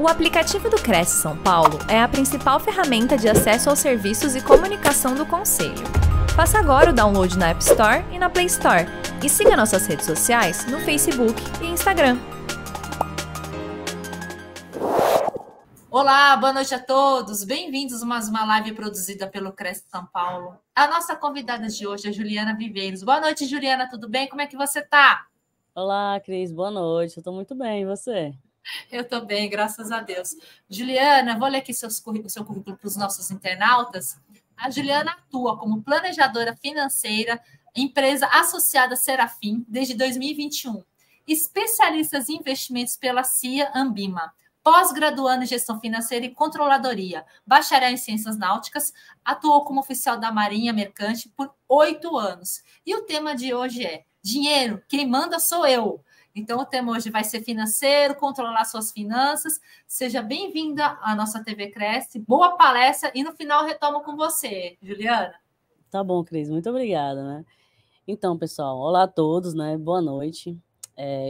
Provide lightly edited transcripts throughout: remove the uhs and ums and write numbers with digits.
O aplicativo do CRECI São Paulo é a principal ferramenta de acesso aos serviços e comunicação do Conselho. Faça agora o download na App Store e na Play Store e siga nossas redes sociais no Facebook e Instagram. Olá, boa noite a todos. Bem-vindos a mais uma live produzida pelo CRECI São Paulo. A nossa convidada de hoje é Juliana Viveiros. Boa noite, Juliana, tudo bem? Como é que você tá? Olá, Cris, boa noite. Eu tô muito bem, e você? Eu tô bem, graças a Deus. Juliana, vou ler aqui seu currículo para os nossos internautas. A Juliana atua como planejadora financeira, empresa associada Serafin, desde 2021. Especialista em investimentos pela CEA, ANBIMA. Pós-graduando em Gestão Financeira e Controladoria, bacharel em Ciências Náuticas, atuou como oficial da Marinha Mercante por 8 anos. E o tema de hoje é dinheiro, quem manda sou eu. Então, o tema hoje vai ser financeiro, controlar suas finanças. Seja bem-vinda à nossa TV Cresce, boa palestra e no final retomo com você, Juliana. Tá bom, Cris, muito obrigada, né? Então, pessoal, olá a todos, né? Boa noite.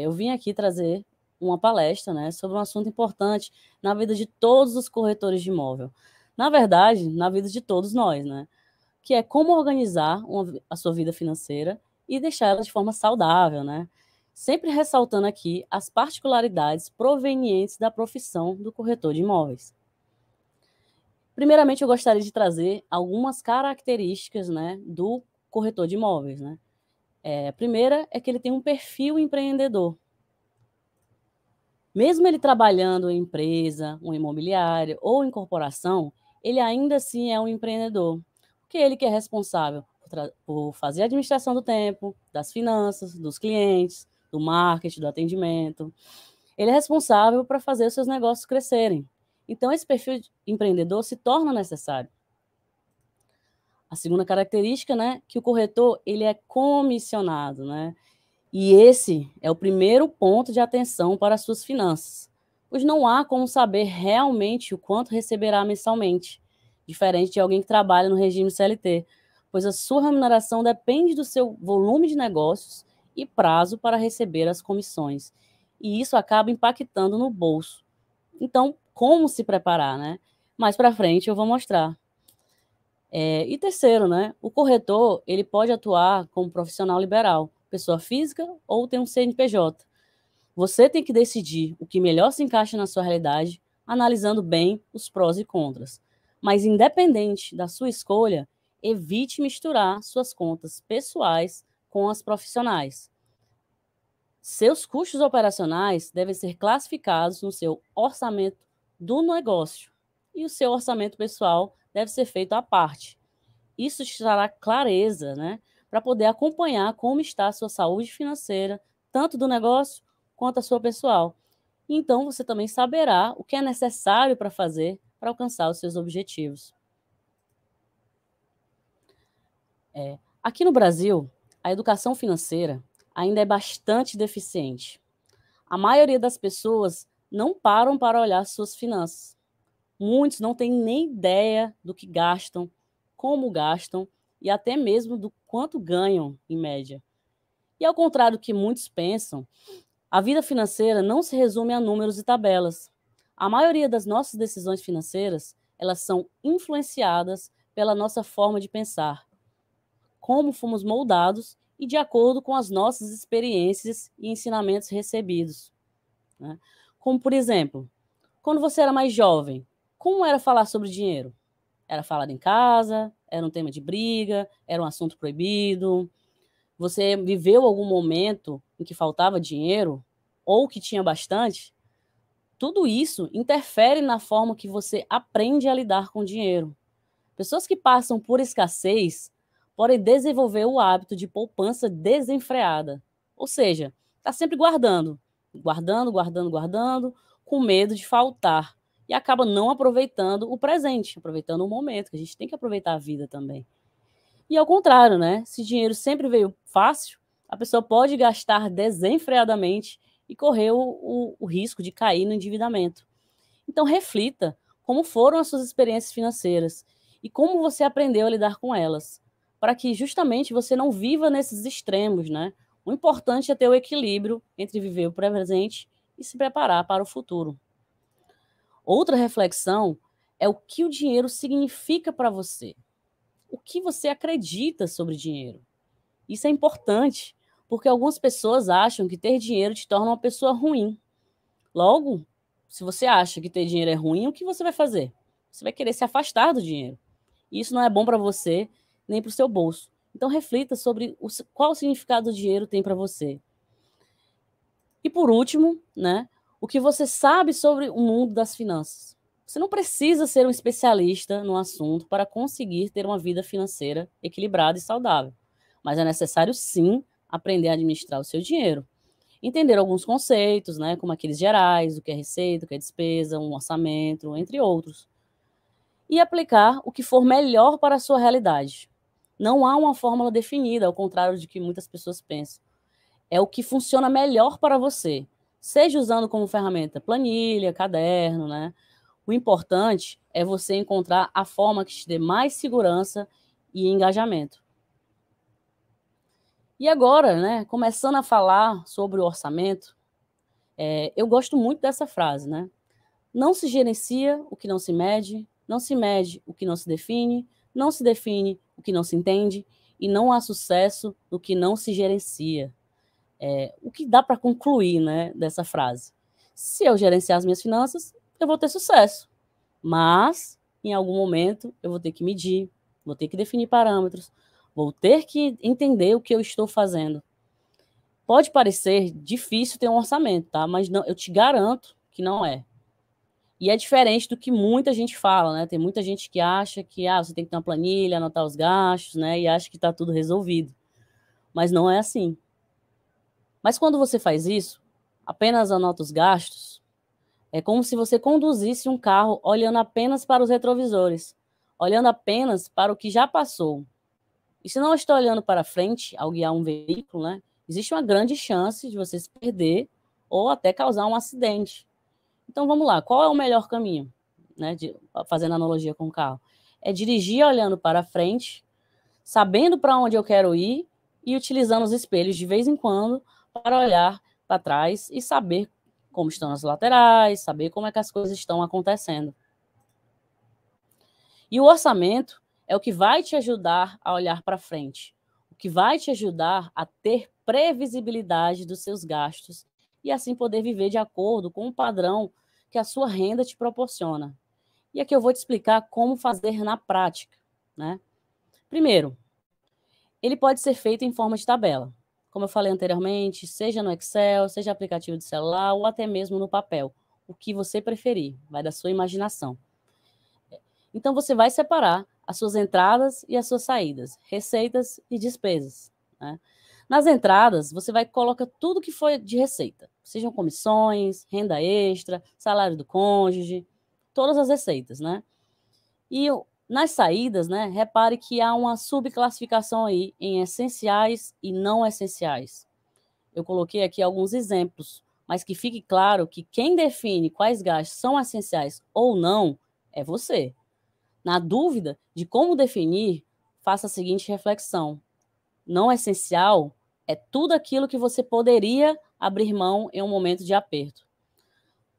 Eu vim aqui trazer uma palestra, né, sobre um assunto importante na vida de todos os corretores de imóvel. Na verdade, na vida de todos nós, né, que é como organizar a sua vida financeira e deixar ela de forma saudável, né? Sempre ressaltando aqui as particularidades provenientes da profissão do corretor de imóveis. Primeiramente, eu gostaria de trazer algumas características, né, do corretor de imóveis, né? A primeira é que ele tem um perfil empreendedor. Mesmo ele trabalhando em empresa, um imobiliário ou em corporação, ele ainda assim é um empreendedor, porque ele que é responsável por fazer a administração do tempo, das finanças, dos clientes, do marketing, do atendimento. Ele é responsável para fazer os seus negócios crescerem. Então, esse perfil de empreendedor se torna necessário. A segunda característica, né, que o corretor ele é comissionado, né? E esse é o primeiro ponto de atenção para as suas finanças, pois não há como saber realmente o quanto receberá mensalmente, diferente de alguém que trabalha no regime CLT, pois a sua remuneração depende do seu volume de negócios e prazo para receber as comissões, e isso acaba impactando no bolso. Então, como se preparar, né? Mais para frente eu vou mostrar. E terceiro, né? O corretor ele pode atuar como profissional liberal, pessoa física ou tem um CNPJ. Você tem que decidir o que melhor se encaixa na sua realidade, analisando bem os prós e contras. Mas, independente da sua escolha, evite misturar suas contas pessoais com as profissionais. Seus custos operacionais devem ser classificados no seu orçamento do negócio e o seu orçamento pessoal deve ser feito à parte. Isso te trará clareza, né, para poder acompanhar como está a sua saúde financeira, tanto do negócio quanto a sua pessoal. Então, você também saberá o que é necessário para fazer para alcançar os seus objetivos. Aqui no Brasil, a educação financeira ainda é bastante deficiente. A maioria das pessoas não param para olhar suas finanças. Muitos não têm nem ideia do que gastam, como gastam, e até mesmo do quanto ganham, em média. E ao contrário do que muitos pensam, a vida financeira não se resume a números e tabelas. A maioria das nossas decisões financeiras, elas são influenciadas pela nossa forma de pensar, como fomos moldados e de acordo com as nossas experiências e ensinamentos recebidos, né? Como, por exemplo, quando você era mais jovem, como era falar sobre dinheiro? Era falado em casa, era um tema de briga, era um assunto proibido. Você viveu algum momento em que faltava dinheiro ou que tinha bastante? Tudo isso interfere na forma que você aprende a lidar com o dinheiro. Pessoas que passam por escassez podem desenvolver o hábito de poupança desenfreada. Ou seja, está sempre guardando, com medo de faltar. E acaba não aproveitando o presente, aproveitando o momento, que a gente tem que aproveitar a vida também. E ao contrário, né? Se dinheiro sempre veio fácil, a pessoa pode gastar desenfreadamente e correr o risco de cair no endividamento. Então, reflita como foram as suas experiências financeiras e como você aprendeu a lidar com elas, para que justamente você não viva nesses extremos, né? O importante é ter o equilíbrio entre viver o presente e se preparar para o futuro. Outra reflexão é o que o dinheiro significa para você. O que você acredita sobre dinheiro? Isso é importante, porque algumas pessoas acham que ter dinheiro te torna uma pessoa ruim. Logo, se você acha que ter dinheiro é ruim, o que você vai fazer? Você vai querer se afastar do dinheiro. E isso não é bom para você, nem para o seu bolso. Então, reflita sobre qual significado o dinheiro tem para você. E por último, né, o que você sabe sobre o mundo das finanças. Você não precisa ser um especialista no assunto para conseguir ter uma vida financeira equilibrada e saudável. Mas é necessário, sim, aprender a administrar o seu dinheiro. Entender alguns conceitos, né, como aqueles gerais, o que é receita, o que é despesa, um orçamento, entre outros. E aplicar o que for melhor para a sua realidade. Não há uma fórmula definida, ao contrário de que muitas pessoas pensam. É o que funciona melhor para você, seja usando como ferramenta planilha, caderno, né? O importante é você encontrar a forma que te dê mais segurança e engajamento. E agora, né, começando a falar sobre o orçamento, eu gosto muito dessa frase, né? Não se gerencia o que não se mede, não se mede o que não se define, não se define o que não se entende e não há sucesso no que não se gerencia. O que dá para concluir, né, dessa frase? Se eu gerenciar as minhas finanças, eu vou ter sucesso. Mas, em algum momento, eu vou ter que medir, vou ter que definir parâmetros, vou ter que entender o que eu estou fazendo. Pode parecer difícil ter um orçamento, tá? Mas não, eu te garanto que não é. E é diferente do que muita gente fala, né? Tem muita gente que acha que você tem que ter uma planilha, anotar os gastos, né? E acha que está tudo resolvido. Mas não é assim. Mas quando você faz isso, apenas anota os gastos, é como se você conduzisse um carro olhando apenas para os retrovisores, olhando apenas para o que já passou. E se não está olhando para frente ao guiar um veículo, né? Existe uma grande chance de você se perder ou até causar um acidente. Então, vamos lá, qual é o melhor caminho, né, fazendo analogia com o carro? É dirigir olhando para frente, sabendo para onde eu quero ir e utilizando os espelhos de vez em quando para olhar para trás e saber como estão as laterais, saber como é que as coisas estão acontecendo. E o orçamento é o que vai te ajudar a olhar para frente, o que vai te ajudar a ter previsibilidade dos seus gastos e assim poder viver de acordo com o padrão que a sua renda te proporciona. E aqui eu vou te explicar como fazer na prática, né? Primeiro, ele pode ser feito em forma de tabela, como eu falei anteriormente, seja no Excel, seja aplicativo de celular ou até mesmo no papel, o que você preferir, vai da sua imaginação. Então você vai separar as suas entradas e as suas saídas, receitas e despesas, né? Nas entradas, você vai colocar tudo que foi de receita, sejam comissões, renda extra, salário do cônjuge, todas as receitas, né? E nas saídas, né, repare que há uma subclassificação aí em essenciais e não essenciais. Eu coloquei aqui alguns exemplos, mas que fique claro que quem define quais gastos são essenciais ou não é você. Na dúvida de como definir, faça a seguinte reflexão. Não essencial é tudo aquilo que você poderia abrir mão em um momento de aperto.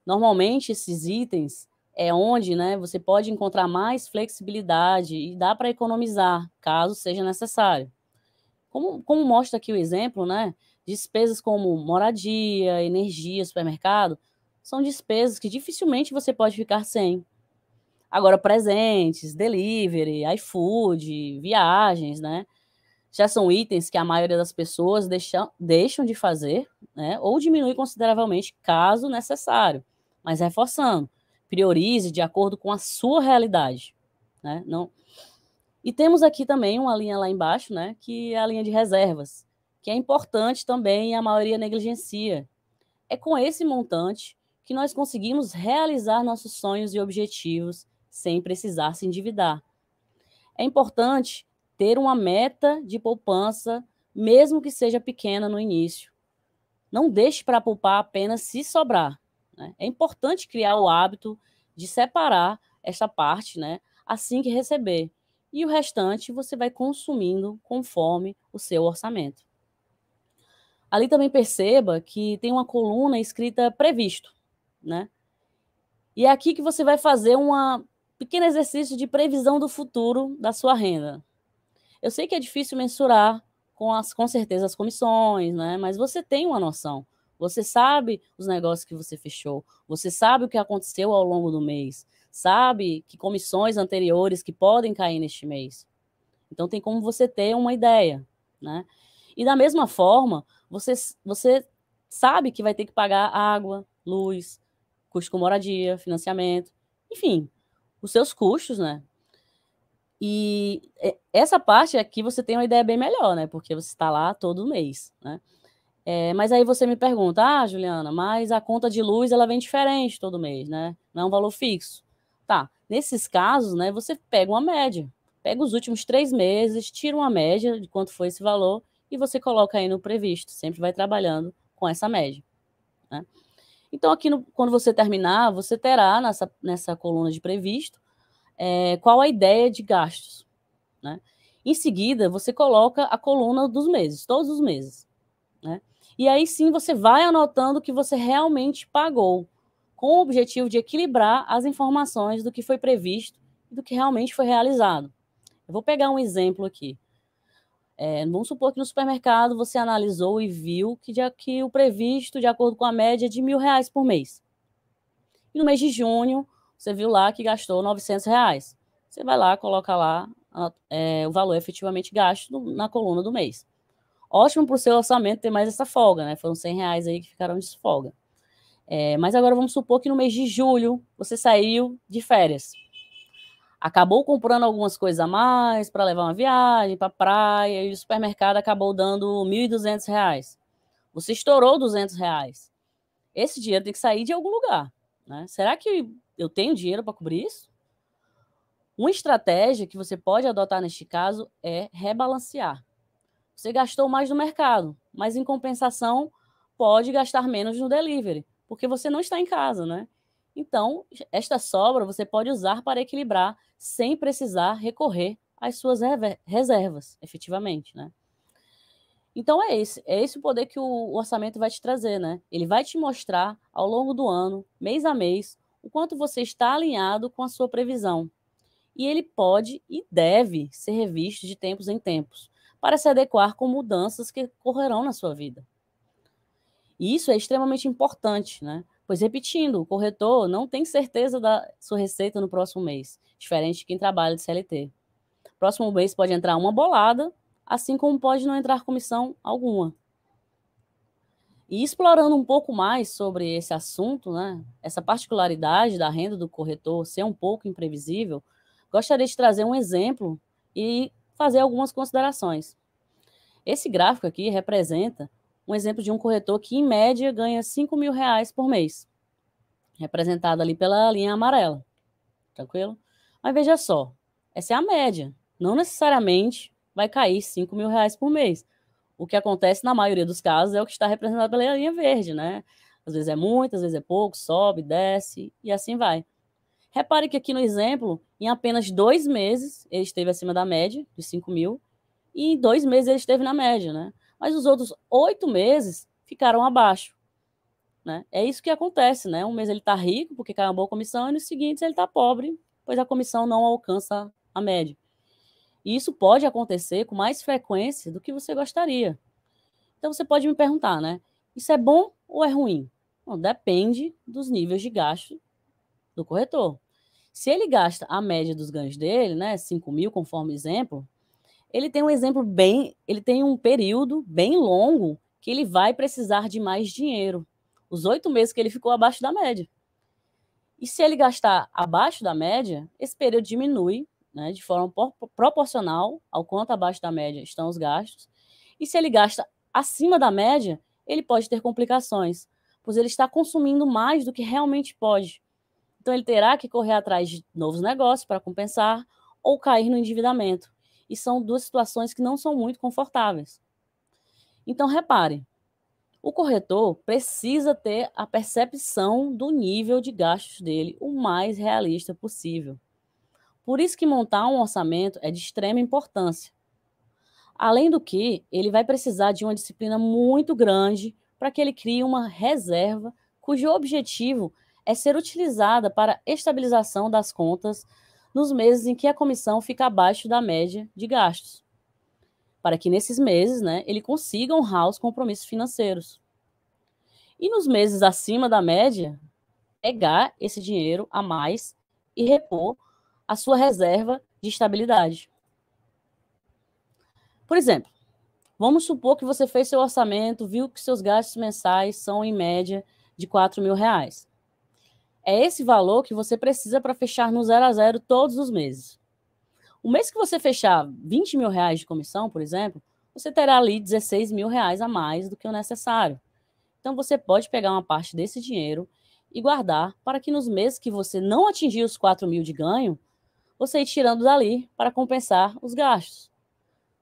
Normalmente, esses itens é onde, né, você pode encontrar mais flexibilidade e dá para economizar, caso seja necessário. Como mostra aqui o exemplo, né, despesas como moradia, energia, supermercado, são despesas que dificilmente você pode ficar sem. Agora, presentes, delivery, iFood, viagens, né? Já são itens que a maioria das pessoas deixam de fazer, né, ou diminui consideravelmente caso necessário. Mas reforçando, priorize de acordo com a sua realidade, né? Não... E temos aqui também uma linha lá embaixo, né, que é a linha de reservas, que é importante também e a maioria negligencia. É com esse montante que nós conseguimos realizar nossos sonhos e objetivos sem precisar se endividar. É importante ter uma meta de poupança, mesmo que seja pequena no início. Não deixe para poupar apenas se sobrar, né? É importante criar o hábito de separar esta parte, né, assim que receber. E o restante você vai consumindo conforme o seu orçamento. Ali também perceba que tem uma coluna escrita previsto, né? E é aqui que você vai fazer um pequeno exercício de previsão do futuro da sua renda. Eu sei que é difícil mensurar com certeza as comissões, né? Mas você tem uma noção. Você sabe os negócios que você fechou. Você sabe o que aconteceu ao longo do mês. Sabe que comissões anteriores que podem cair neste mês. Então tem como você ter uma ideia, né? E da mesma forma, você sabe que vai ter que pagar água, luz, custo com moradia, financiamento, enfim, os seus custos, né? E essa parte aqui você tem uma ideia bem melhor, né? Porque você está lá todo mês, né? Mas aí você me pergunta, ah, Juliana, mas a conta de luz ela vem diferente todo mês, né? Não é um valor fixo. Tá, nesses casos, né, você pega uma média, pega os últimos 3 meses, tira uma média de quanto foi esse valor e você coloca aí no previsto, sempre vai trabalhando com essa média, né? Então, aqui, quando você terminar, você terá nessa coluna de previsto qual a ideia de gastos, né? Em seguida, você coloca a coluna dos meses, todos os meses, né? E aí sim você vai anotando o que você realmente pagou, com o objetivo de equilibrar as informações do que foi previsto e do que realmente foi realizado. Eu vou pegar um exemplo aqui. Vamos supor que no supermercado você analisou e viu que o previsto, de acordo com a média, é de R$1.000 por mês. E no mês de junho, você viu lá que gastou R$900. Você vai lá, coloca lá o valor efetivamente gasto na coluna do mês. Ótimo para o seu orçamento ter mais essa folga, né? Foram R$100 aí que ficaram de folga. Mas agora vamos supor que no mês de julho você saiu de férias. Acabou comprando algumas coisas a mais para levar uma viagem, para praia, e o supermercado acabou dando R$1.200. Você estourou R$200. Esse dinheiro tem que sair de algum lugar, né? Será que eu tenho dinheiro para cobrir isso? Uma estratégia que você pode adotar neste caso é rebalancear. Você gastou mais no mercado, mas em compensação pode gastar menos no delivery, porque você não está em casa, né? Então, esta sobra você pode usar para equilibrar sem precisar recorrer às suas reservas, efetivamente, né? Então, é esse o poder que o orçamento vai te trazer, né? Ele vai te mostrar ao longo do ano, mês a mês, o quanto você está alinhado com a sua previsão. E ele pode e deve ser revisto de tempos em tempos, para se adequar com mudanças que ocorrerão na sua vida. E isso é extremamente importante, né? Pois, repetindo, o corretor não tem certeza da sua receita no próximo mês, diferente de quem trabalha de CLT. Próximo mês pode entrar uma bolada, assim como pode não entrar comissão alguma. E explorando um pouco mais sobre esse assunto, né, essa particularidade da renda do corretor ser um pouco imprevisível, gostaria de trazer um exemplo e fazer algumas considerações. Esse gráfico aqui representa um exemplo de um corretor que, em média, ganha R$5.000 por mês, representado ali pela linha amarela, tranquilo? Mas veja só, essa é a média, não necessariamente vai cair R$5.000 por mês. O que acontece na maioria dos casos é o que está representado pela linha verde, né? Às vezes é muito, às vezes é pouco, sobe, desce e assim vai. Repare que aqui no exemplo, em apenas 2 meses, ele esteve acima da média, dos 5.000, e em 2 meses ele esteve na média, né? Mas os outros 8 meses ficaram abaixo, né? É isso que acontece, né? Um mês ele está rico, porque caiu uma boa comissão, e nos seguintes ele está pobre, pois a comissão não alcança a média. E isso pode acontecer com mais frequência do que você gostaria. Então você pode me perguntar, né? Isso é bom ou é ruim? Bom, depende dos níveis de gasto do corretor. Se ele gasta a média dos ganhos dele, né? 5.000, conforme exemplo, ele tem um período bem longo que ele vai precisar de mais dinheiro. Os 8 meses que ele ficou abaixo da média. E se ele gastar abaixo da média, esse período diminui, né, de forma proporcional ao quanto abaixo da média estão os gastos. E se ele gasta acima da média, ele pode ter complicações, pois ele está consumindo mais do que realmente pode. Então ele terá que correr atrás de novos negócios para compensar ou cair no endividamento. E são 2 situações que não são muito confortáveis. Então, repare, o corretor precisa ter a percepção do nível de gastos dele o mais realista possível. Por isso que montar um orçamento é de extrema importância. Além do que, ele vai precisar de uma disciplina muito grande para que ele crie uma reserva cujo objetivo é ser utilizada para estabilização das contas nos meses em que a comissão fica abaixo da média de gastos, para que nesses meses, né, ele consiga honrar os compromissos financeiros. E nos meses acima da média, pegar esse dinheiro a mais e repor a sua reserva de estabilidade. Por exemplo, vamos supor que você fez seu orçamento, viu que seus gastos mensais são, em média, de R$4.000. É esse valor que você precisa para fechar no 0 a 0 todos os meses. O mês que você fechar R$20.000 de comissão, por exemplo, você terá ali R$16.000 a mais do que o necessário. Então, você pode pegar uma parte desse dinheiro e guardar para que nos meses que você não atingir os R$4.000 de ganho, você ir tirando dali para compensar os gastos.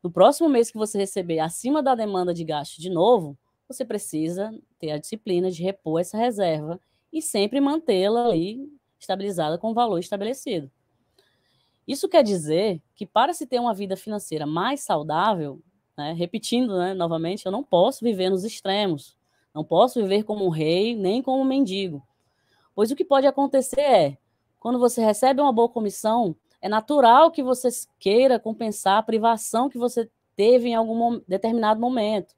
No próximo mês que você receber acima da demanda de gasto de novo, você precisa ter a disciplina de repor essa reserva e sempre mantê-la ali estabilizada com o valor estabelecido. Isso quer dizer que para se ter uma vida financeira mais saudável, né, repetindo, né, novamente, eu não posso viver nos extremos, não posso viver como um rei nem como um mendigo, pois o que pode acontecer é, quando você recebe uma boa comissão, é natural que você queira compensar a privação que você teve em algum determinado momento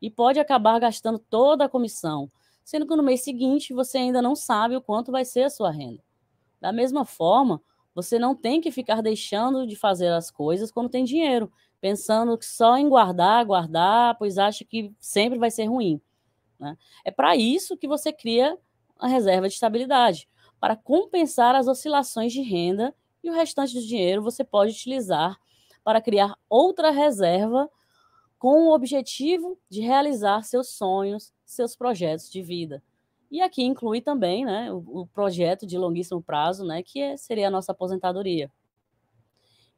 e pode acabar gastando toda a comissão, sendo que no mês seguinte você ainda não sabe o quanto vai ser a sua renda. Da mesma forma, você não tem que ficar deixando de fazer as coisas quando tem dinheiro, pensando que só em guardar, pois acha que sempre vai ser ruim, né? É para isso que você cria a reserva de estabilidade, para compensar as oscilações de renda, e o restante do dinheiro você pode utilizar para criar outra reserva com o objetivo de realizar seus sonhos, seus projetos de vida. E aqui inclui também, né, o projeto de longuíssimo prazo, né, que seria a nossa aposentadoria.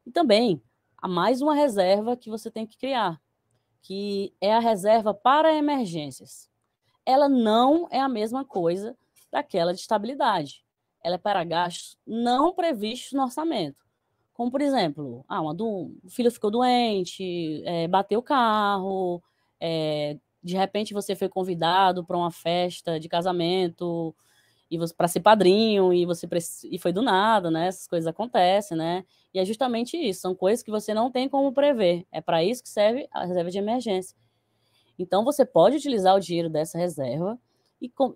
E também há mais uma reserva que você tem que criar, que é a reserva para emergências. Ela não é a mesma coisa daquela de estabilidade. Ela é para gastos não previstos no orçamento. Como, por exemplo, o filho ficou doente, bateu o carro, de repente você foi convidado para uma festa de casamento para ser padrinho e foi do nada, né? Essas coisas acontecem, né? E é justamente isso, são coisas que você não tem como prever. É para isso que serve a reserva de emergência. Então, você pode utilizar o dinheiro dessa reserva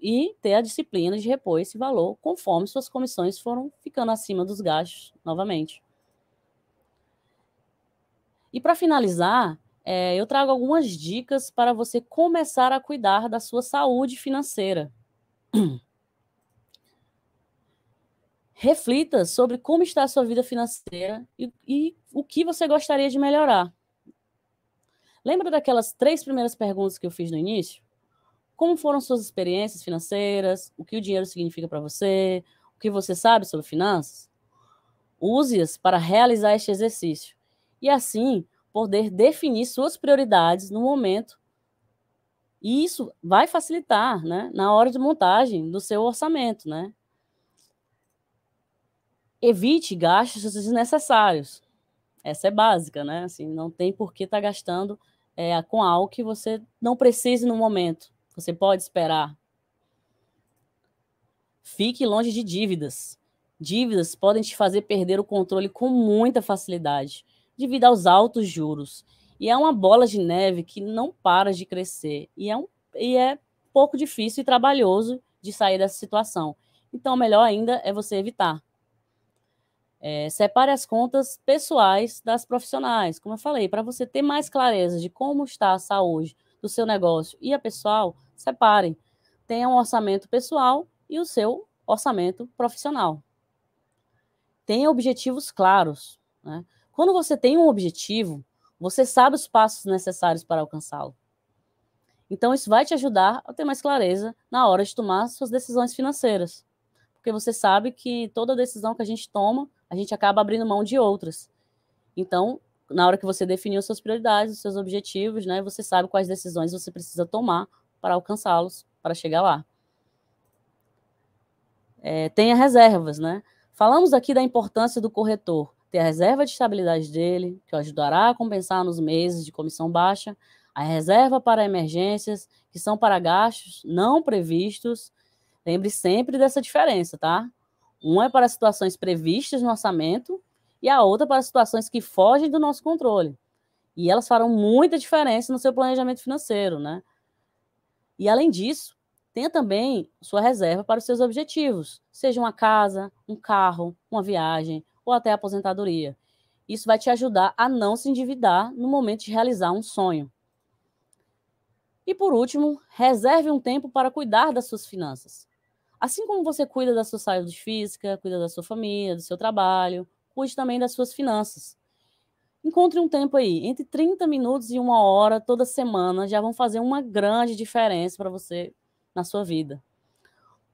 e ter a disciplina de repor esse valor conforme suas comissões foram ficando acima dos gastos novamente. E para finalizar, eu trago algumas dicas para você começar a cuidar da sua saúde financeira. Reflita sobre como está a sua vida financeira e o que você gostaria de melhorar. Lembra daquelas 3 primeiras perguntas que eu fiz no início? Como foram suas experiências financeiras? O que o dinheiro significa para você? O que você sabe sobre finanças? Use-as para realizar este exercício e assim poder definir suas prioridades no momento. E isso vai facilitar, né, na hora de montagem do seu orçamento, né? Evite gastos desnecessários. Essa é básica, né? Assim, não tem por que estar gastando com algo que você não precise no momento. Você pode esperar. Fique longe de dívidas. Dívidas podem te fazer perder o controle com muita facilidade, devido aos altos juros. E é uma bola de neve que não para de crescer. E é pouco difícil e trabalhoso de sair dessa situação. Então, melhor ainda é você evitar. Separe as contas pessoais das profissionais. Como eu falei, para você ter mais clareza de como está a saúde do seu negócio e a pessoal, separem. Tenha um orçamento pessoal e o seu orçamento profissional. Tenha objetivos claros, né? Quando você tem um objetivo, você sabe os passos necessários para alcançá-lo. Então, isso vai te ajudar a ter mais clareza na hora de tomar suas decisões financeiras. Porque você sabe que toda decisão que a gente toma, a gente acaba abrindo mão de outras. Então, na hora que você definiu suas prioridades, os seus objetivos, né, você sabe quais decisões você precisa tomar para alcançá-los, para chegar lá. Tenha reservas, né? Falamos aqui da importância do corretor ter a reserva de estabilidade dele, que o ajudará a compensar nos meses de comissão baixa, a reserva para emergências, que são para gastos não previstos, Lembre sempre dessa diferença, tá? Uma é para situações previstas no orçamento e a outra para situações que fogem do nosso controle. E elas farão muita diferença no seu planejamento financeiro, né? E, além disso, tenha também sua reserva para os seus objetivos, seja uma casa, um carro, uma viagem ou até a aposentadoria. Isso vai te ajudar a não se endividar no momento de realizar um sonho. E, por último, reserve um tempo para cuidar das suas finanças. Assim como você cuida da sua saúde física, cuida da sua família, do seu trabalho, cuide também das suas finanças. Encontre um tempo aí, entre 30 minutos e 1 hora toda semana já vão fazer uma grande diferença para você na sua vida.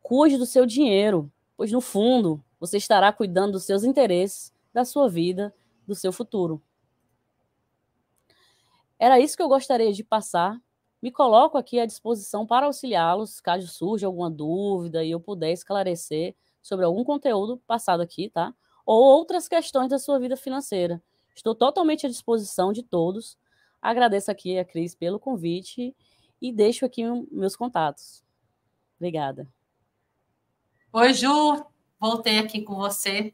Cuide do seu dinheiro, pois no fundo você estará cuidando dos seus interesses, da sua vida, do seu futuro. Era isso que eu gostaria de passar. Me coloco aqui à disposição para auxiliá-los, caso surja alguma dúvida e eu puder esclarecer sobre algum conteúdo passado aqui, tá? Ou outras questões da sua vida financeira. Estou totalmente à disposição de todos. Agradeço aqui a Cris pelo convite e deixo aqui meus contatos. Obrigada. Oi, Ju. Voltei aqui com você.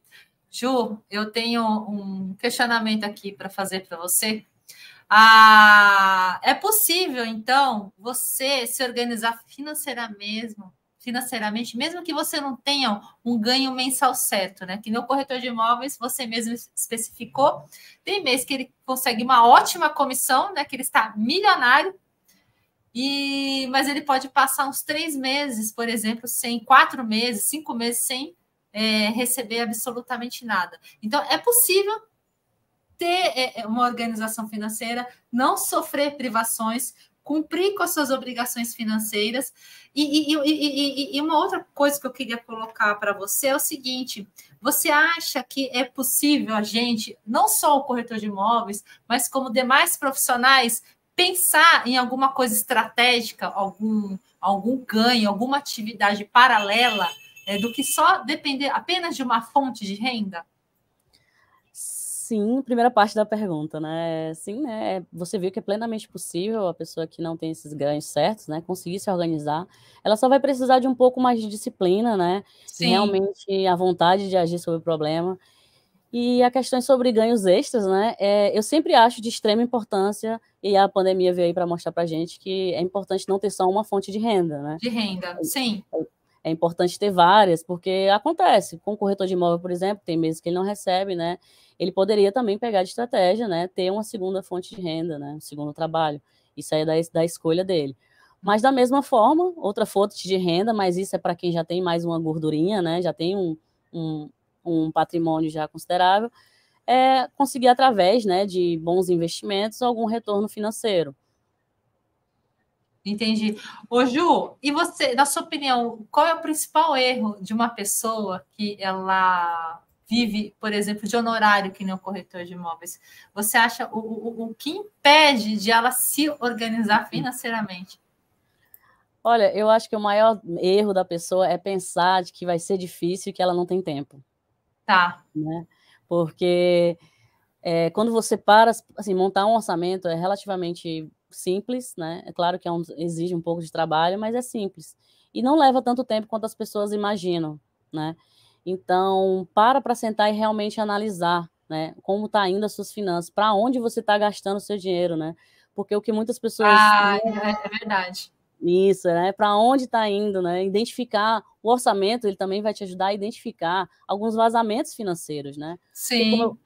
Ju, eu tenho um questionamento aqui para fazer para você. É possível, então, você se organizar financeiramente, mesmo que você não tenha um ganho mensal certo, né? Que no corretor de imóveis, você mesmo especificou, tem mês que ele consegue uma ótima comissão, né? Que ele está milionário, mas ele pode passar uns 3 meses, por exemplo, sem 4 meses, 5 meses sem receber absolutamente nada. Então, é possível ter uma organização financeira, não sofrer privações, cumprir com as suas obrigações financeiras. E uma outra coisa que eu queria colocar para você é o seguinte: você acha que é possível a gente, não só o corretor de imóveis, mas como demais profissionais, pensar em alguma coisa estratégica, algum ganho, alguma atividade paralela, do que só depender apenas de uma fonte de renda? Sim, primeira parte da pergunta, né? Sim, né? Você viu que é plenamente possível a pessoa que não tem esses ganhos certos, né? Conseguir se organizar. Ela só vai precisar de um pouco mais de disciplina, né? Sim. Realmente a vontade de agir sobre o problema. E a questão sobre ganhos extras, né? Eu sempre acho de extrema importância, e a pandemia veio aí para mostrar pra gente que é importante não ter só uma fonte de renda, né? De renda, sim. É importante ter várias, porque acontece. Com o corretor de imóvel, por exemplo, tem meses que ele não recebe, né? Ele poderia também pegar de estratégia, né? Ter uma segunda fonte de renda, né? Um segundo trabalho. Isso aí é da escolha dele. Mas, da mesma forma, outra fonte de renda, mas isso é para quem já tem mais uma gordurinha, né? Já tem um patrimônio já considerável. É conseguir, através, né, de bons investimentos, algum retorno financeiro. Entendi. Ô, Ju, e você, na sua opinião, qual é o principal erro de uma pessoa que ela vive, por exemplo, de honorário, que nem o corretor de imóveis? Você acha o que impede de ela se organizar financeiramente? Olha, eu acho que o maior erro da pessoa é pensar de que vai ser difícil e que ela não tem tempo. Tá. Né? Porque quando você para, assim, montar um orçamento é relativamente simples, né? É claro que exige um pouco de trabalho, mas é simples. E não leva tanto tempo quanto as pessoas imaginam, né? Então, para sentar e realmente analisar, né? Como está indo as suas finanças, para onde você está gastando o seu dinheiro, né? Porque o que muitas pessoas... é verdade. Isso, né? Para onde está indo, né? Identificar o orçamento, ele também vai te ajudar a identificar alguns vazamentos financeiros, né? Sim.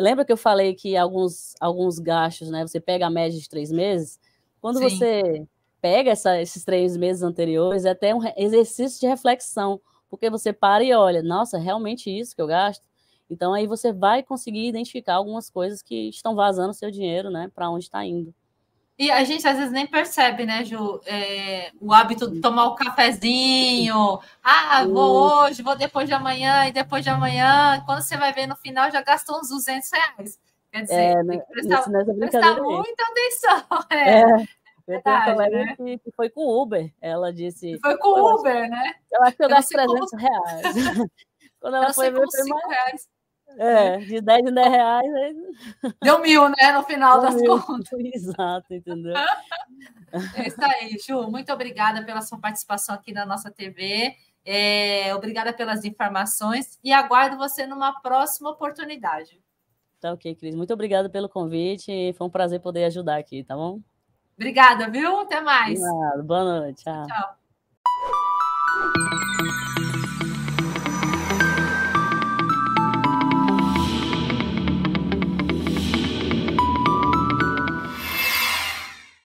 Lembra que eu falei que alguns gastos, né? Você pega a média de 3 meses. Quando Sim. você pega esses 3 meses anteriores, é até um exercício de reflexão, porque você para e olha, nossa, realmente isso que eu gasto? Então, aí você vai conseguir identificar algumas coisas que estão vazando o seu dinheiro, né? Para onde está indo. E a gente, às vezes, nem percebe, né, Ju? O hábito de tomar o cafezinho. Vou hoje, vou depois de amanhã, e depois de amanhã. Quando você vai ver no final, já gastou uns R$200. Quer dizer, tem que prestar muita atenção. Verdade, eu tenho uma colega, né, que foi com o Uber. Ela disse... Foi com o Uber, né? Eu acho que eu gasto R$300. Quando ela foi ver, R$5. De 10 em 10 reais... Deu 1.000, né, no final das contas. Exato, entendeu? É isso aí, Ju. Muito obrigada pela sua participação aqui na nossa TV. Obrigada pelas informações e aguardo você numa próxima oportunidade. Tá ok, Cris. Muito obrigada pelo convite. Foi um prazer poder ajudar aqui, tá bom? Obrigada, viu? Até mais. Obrigado. Boa noite. Tchau. Tchau.